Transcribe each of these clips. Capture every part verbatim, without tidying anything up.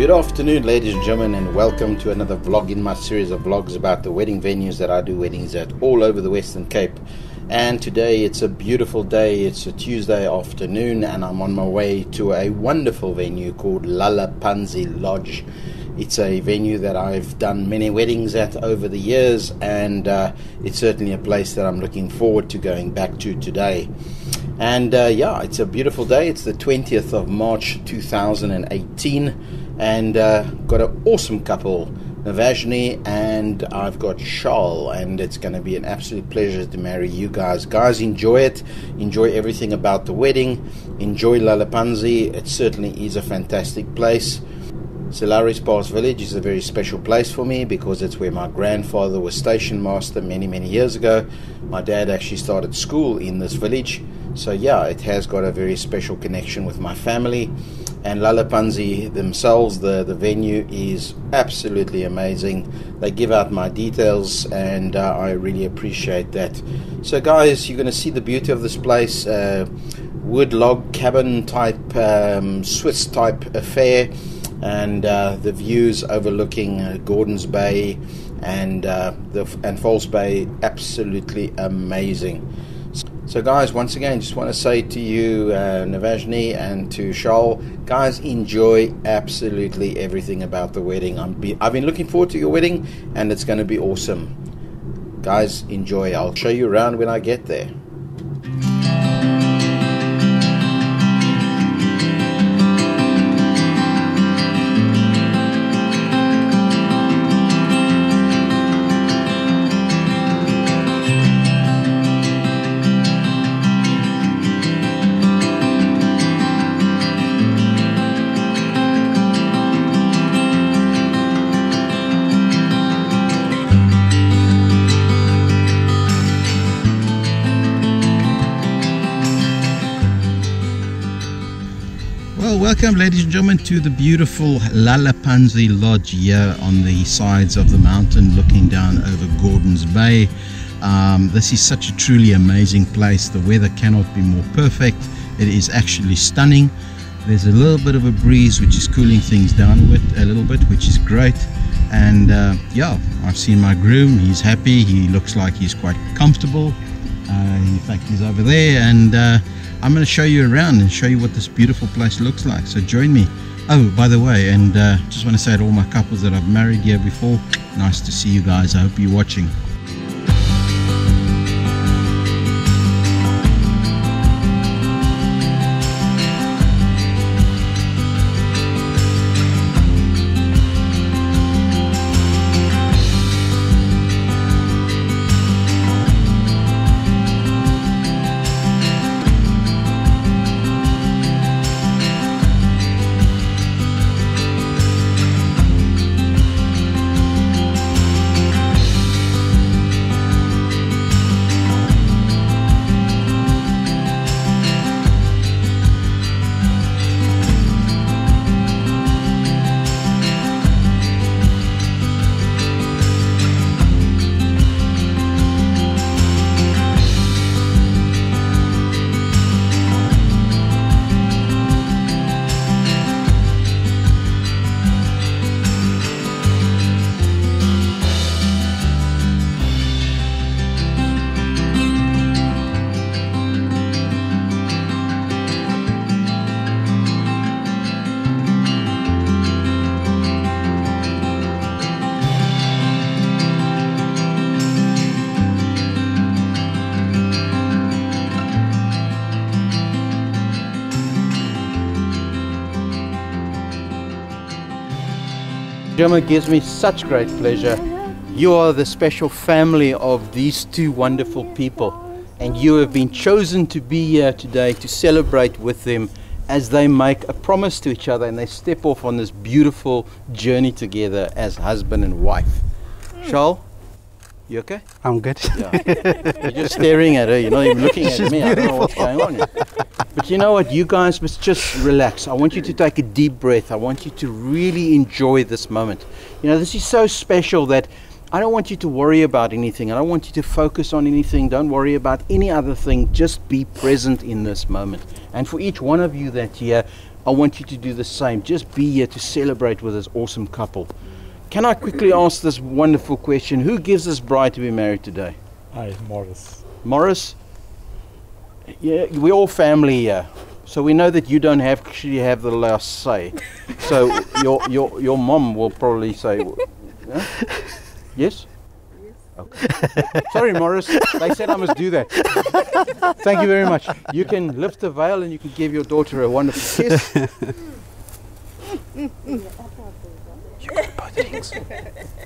Good afternoon, ladies and gentlemen, and welcome to another vlog in my series of vlogs about the wedding venues that I do weddings at all over the Western Cape. And today it's a beautiful day. It's a Tuesday afternoon and I'm on my way to a wonderful venue called Lalapanzi Lodge. It's a venue that I've done many weddings at over the years, and uh, it's certainly a place that I'm looking forward to going back to today. And uh, yeah, it's a beautiful day. It's the twentieth of March two thousand eighteen, and uh, got an awesome couple, Navashni, and I've got Charl, and it's going to be an absolute pleasure to marry you guys. Guys, enjoy it. Enjoy everything about the wedding. Enjoy Lalapanzi. It certainly is a fantastic place. Sir Lowry's Pass Village is a very special place for me because it's where my grandfather was station master many, many years ago. My dad actually started school in this village. So yeah, it has got a very special connection with my family. And Lalapanzi themselves, the, the venue is absolutely amazing. They give out my details, and uh, I really appreciate that. So guys, you're going to see the beauty of this place. Uh, wood log cabin type, um, Swiss type affair. And uh, the views overlooking uh, Gordon's Bay and uh, the and False Bay, absolutely amazing. So guys, once again, just want to say to you, uh, Navashni and to Shaul, guys, enjoy absolutely everything about the wedding. I'm be I've been looking forward to your wedding, and it's going to be awesome. Guys, enjoy. I'll show you around when I get there. Welcome, ladies and gentlemen, to the beautiful Lalapanzi Lodge here on the sides of the mountain looking down over Gordon's Bay. Um, this is such a truly amazing place. The weather cannot be more perfect. It is actually stunning. There's a little bit of a breeze which is cooling things down with a little bit, which is great. And uh, yeah, I've seen my groom. He's happy. He looks like he's quite comfortable. Uh, in fact, he's over there, and uh, I'm going to show you around and show you what this beautiful place looks like. So join me. Oh, by the way, and uh, just want to say to all my couples that I've married here before, nice to see you guys. I hope you're watching. It gives me such great pleasure. You are the special family of these two wonderful people, and you have been chosen to be here today to celebrate with them as they make a promise to each other and they step off on this beautiful journey together as husband and wife. Charl, you okay? I'm good. Yeah. You're just staring at her, you're not even looking at She's me. Beautiful. I don't know what's going on here. But you know what, you guys must just relax. I want you to take a deep breath. I want you to really enjoy this moment. You know, this is so special that I don't want you to worry about anything. I don't want you to focus on anything. Don't worry about any other thing. Just be present in this moment. And for each one of you that's here, I want you to do the same. Just be here to celebrate with this awesome couple. Can I quickly ask this wonderful question? Who gives this bride to be married today? Hi, Morris. Morris? Yeah, we're all family here. So we know that you don't have, actually have the last say. So your, your, your mom will probably say, yeah? Yes? Yes. Okay. Sorry, Morris. They said I must do that. Thank you very much. You can lift the veil and you can give your daughter a wonderful kiss. You got both things.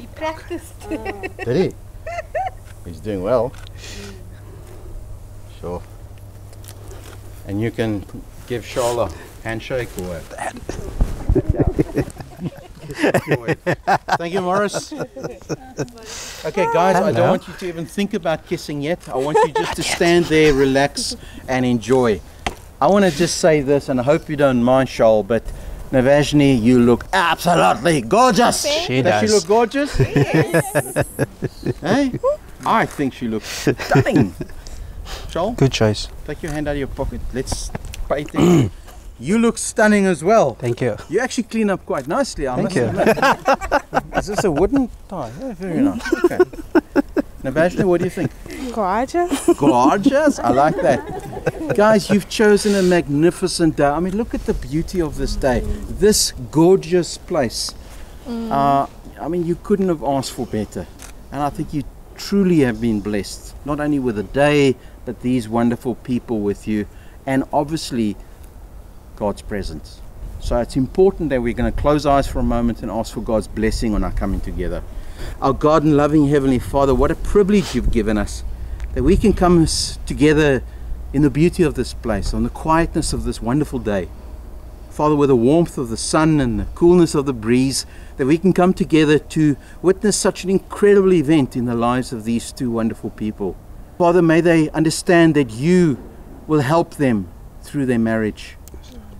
He practiced. Did he? He's doing well. Sure. And you can give Charl a handshake or that. Thank you, Morris. Okay, guys, hello. I don't want you to even think about kissing yet. I want you just to stand there, relax, and enjoy. I want to just say this, and I hope you don't mind, Shole, but Navashni, you look absolutely gorgeous. She does. Does she look gorgeous? Yes. Hey? I think she looks stunning. Shole? Good choice. Take your hand out of your pocket. Let's pay things. You look stunning as well. Thank you. You actually clean up quite nicely. I Thank you. Is this a wooden tie? Yeah, very nice. Okay. Navashni, what do you think? Gorgeous. Gorgeous? I like that. Guys, you've chosen a magnificent day. I mean, look at the beauty of this day. Mm. This gorgeous place. Mm. Uh, I mean, you couldn't have asked for better. And I think you truly have been blessed. Not only with the day, but these wonderful people with you. And obviously, God's presence. So it's important that we're going to close eyes for a moment and ask for God's blessing on our coming together. Our God and loving Heavenly Father, what a privilege you've given us that we can come together in the beauty of this place, on the quietness of this wonderful day. Father, with the warmth of the sun and the coolness of the breeze, that we can come together to witness such an incredible event in the lives of these two wonderful people. Father, may they understand that you will help them through their marriage.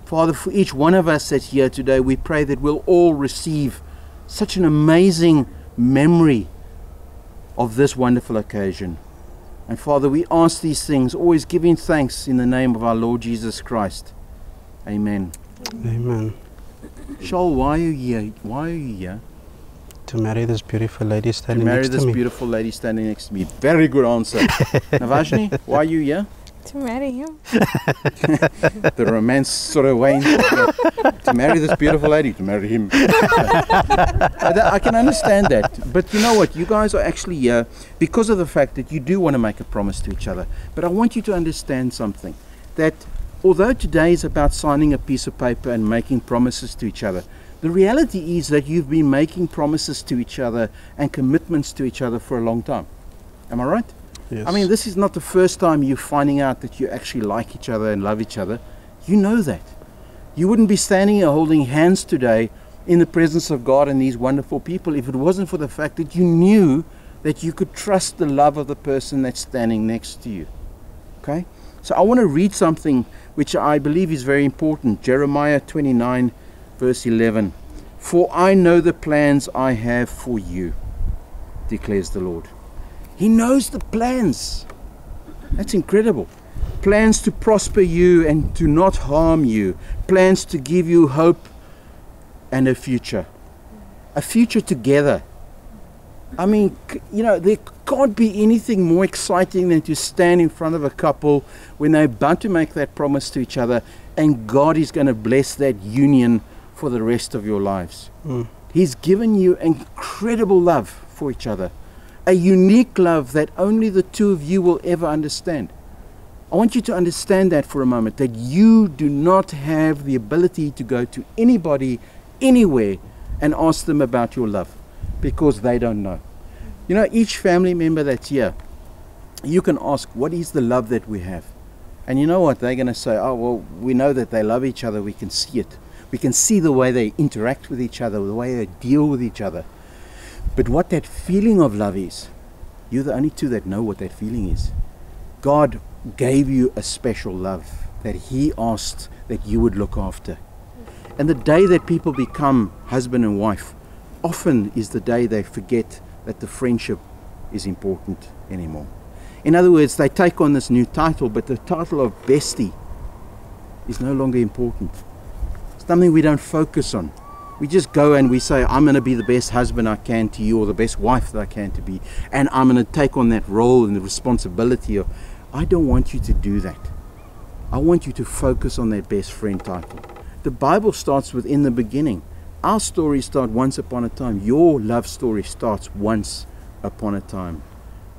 Father, for each one of us that's here today, we pray that we'll all receive such an amazing memory of this wonderful occasion. And Father, we ask these things, always giving thanks in the name of our Lord Jesus Christ. Amen. Amen. Charl, why are you here? Why are you here? To marry this beautiful lady standing next to me. To marry this beautiful lady standing next to me. Very good answer. Navashni, why are you here? To marry him. The romance sort of wanes. To marry this beautiful lady, to marry him. I, I can understand that. But you know what? You guys are actually here uh, because of the fact that you do want to make a promise to each other. But I want you to understand something. That although today is about signing a piece of paper and making promises to each other, the reality is that you've been making promises to each other and commitments to each other for a long time. Am I right? Yes. I mean, this is not the first time you're finding out that you actually like each other and love each other. You know that. You wouldn't be standing here holding hands today in the presence of God and these wonderful people if it wasn't for the fact that you knew that you could trust the love of the person that's standing next to you. Okay? So I want to read something which I believe is very important. Jeremiah twenty-nine verse eleven. For I know the plans I have for you, declares the Lord. He knows the plans. That's incredible. Plans to prosper you and to not harm you. Plans to give you hope and a future. A future together. I mean, you know, there can't be anything more exciting than to stand in front of a couple when they're about to make that promise to each other, and God is going to bless that union for the rest of your lives. Mm. He's given you incredible love for each other. A unique love that only the two of you will ever understand. I want you to understand that for a moment, that you do not have the ability to go to anybody, anywhere, and ask them about your love, because they don't know. You know, each family member that's here, you can ask, what is the love that we have? And you know what? They're going to say, oh, well, we know that they love each other. We can see it. We can see the way they interact with each other, the way they deal with each other. But what that feeling of love is, you're the only two that know what that feeling is. God gave you a special love that He asked that you would look after. And the day that people become husband and wife often is the day they forget that the friendship is important anymore. In other words, they take on this new title, but the title of bestie is no longer important. It's something we don't focus on. We just go and we say, I'm going to be the best husband I can to you, or the best wife that I can to be, and I'm going to take on that role and the responsibility of. I don't want you to do that. I want you to focus on that best friend title. The Bible starts with in the beginning. Our stories start once upon a time. Your love story starts once upon a time.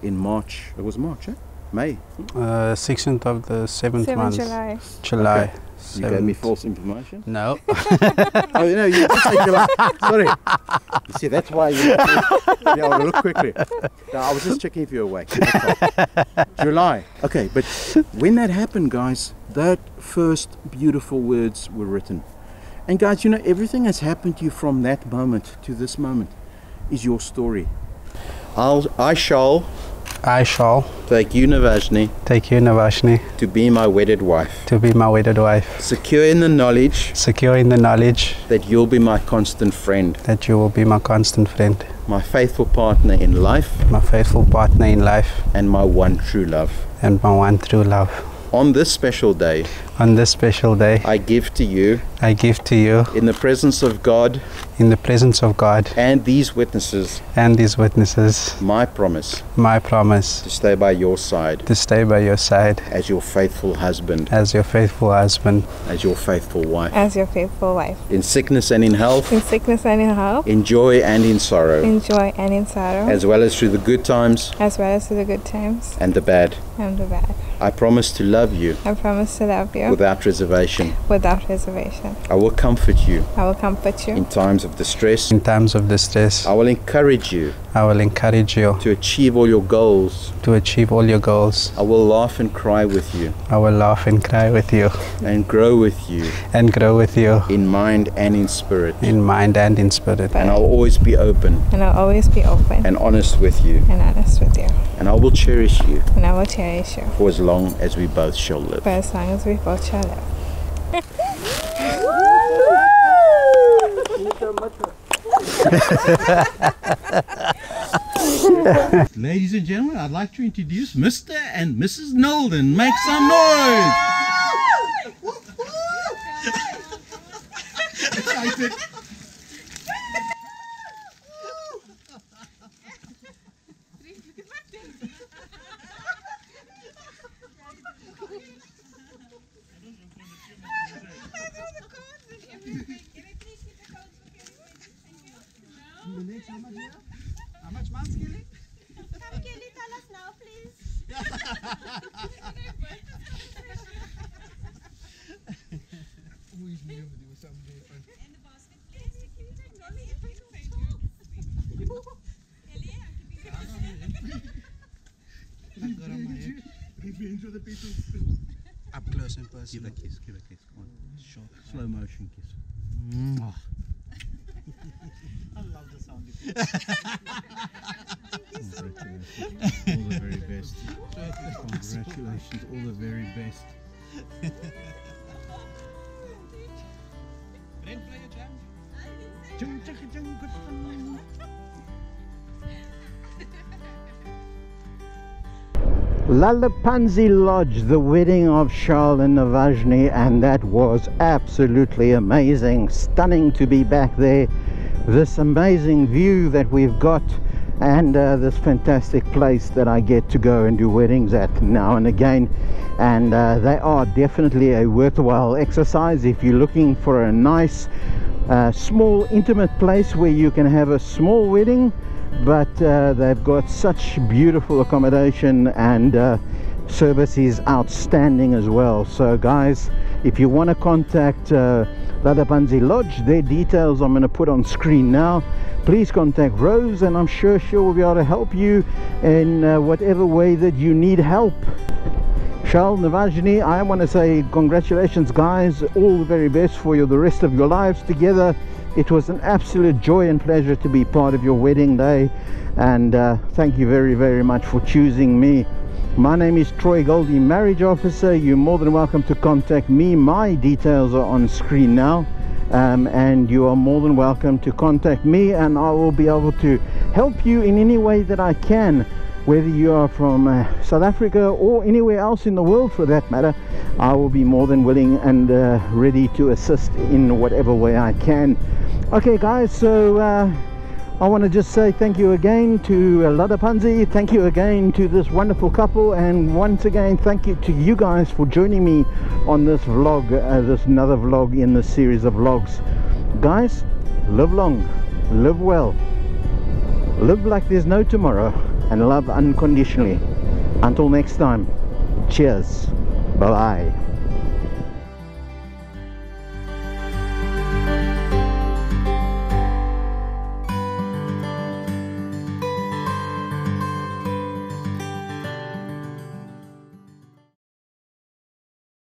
In March, it was March, eh? May? Uh, sixteenth of the seventh month. July. July. Okay. You seventh. Gave me false information? No. Oh, no, you just said July. Sorry. You see, that's why you... Yeah, I'll look quickly. No, I was just checking if you were awake. July. Okay, but when that happened, guys, that first beautiful words were written. And guys, you know, everything that's happened to you from that moment to this moment is your story. I'll, I shall... I shall take you, Navashni. Take you, Navashni. To be my wedded wife. To be my wedded wife. Secure in the knowledge. Secure in the knowledge. That you'll be my constant friend. That you will be my constant friend. My faithful partner in life. My faithful partner in life. And my one true love. And my one true love. On this special day. On this special day. I give to you. I give to you. In the presence of God. In the presence of God. And these witnesses. And these witnesses. My promise. My promise. To stay by your side. To stay by your side. As your faithful husband. As your faithful husband. As your faithful wife. As your faithful wife. In sickness and in health. In sickness and in health. In joy and in sorrow. In joy and in sorrow. As well as through the good times. As well as through the good times. And the bad. And the bad. I promise to love you. I promise to love you. Without reservation. Without reservation. I will comfort you. I will comfort you. In times of distress. In times of distress. I will encourage you. I will encourage you. To achieve all your goals. To achieve all your goals. I will laugh and cry with you. I will laugh and cry with you. And grow with you. And grow with you. In mind and in spirit. In mind and in spirit. But and I'll always be open. And I'll always be open. And honest with you. And honest with you. And I will cherish you. And I will cherish you. For as long as we both shall live. For as long as we both shall live. Ladies and gentlemen, I'd like to introduce Mister and Missus Nolden. Make some noise! Excited. How much months, Kelly? Come, Kelly, tell us now, please. Always knew that there was something different. And the basket, please. Can you take Nolly if we can talk? Kelly, I can be good. If you enjoy the people, up close and personal. Give a kiss, give a kiss. Come on. Short, slow motion kiss. Mwah. I love the sound of it. Congratulations, all the very best. Congratulations, all the very best. Brent, play your jam. Jam, jam, jam, good fun. Lalapanzi Lodge, the wedding of Charl and Navashni, and that was absolutely amazing. Stunning to be back there. This amazing view that we've got, and uh, this fantastic place that I get to go and do weddings at now and again, and uh, they are definitely a worthwhile exercise if you're looking for a nice uh, small intimate place where you can have a small wedding, but uh, they've got such beautiful accommodation and uh, service is outstanding as well. So guys, if you want to contact uh, Lalapanzi Lodge, their details I'm going to put on screen now. Please contact Rose and I'm sure she will be able to help you in uh, whatever way that you need help. Charl, Navashni, I want to say congratulations guys, all the very best for you the rest of your lives together. It was an absolute joy and pleasure to be part of your wedding day, and uh, thank you very very much for choosing me. My name is Troy Goldie, marriage officer. You're more than welcome to contact me. My details are on screen now. um, and you are more than welcome to contact me, and I will be able to help you in any way that I can, whether you are from uh, South Africa or anywhere else in the world for that matter. I will be more than willing and uh, ready to assist in whatever way I can. Okay guys, so uh, I want to just say thank you again to Lalapanzi, thank you again to this wonderful couple, and once again thank you to you guys for joining me on this vlog, uh, this another vlog in this series of vlogs. Guys, live long, live well, live like there's no tomorrow, and love unconditionally. Until next time, cheers, bye bye.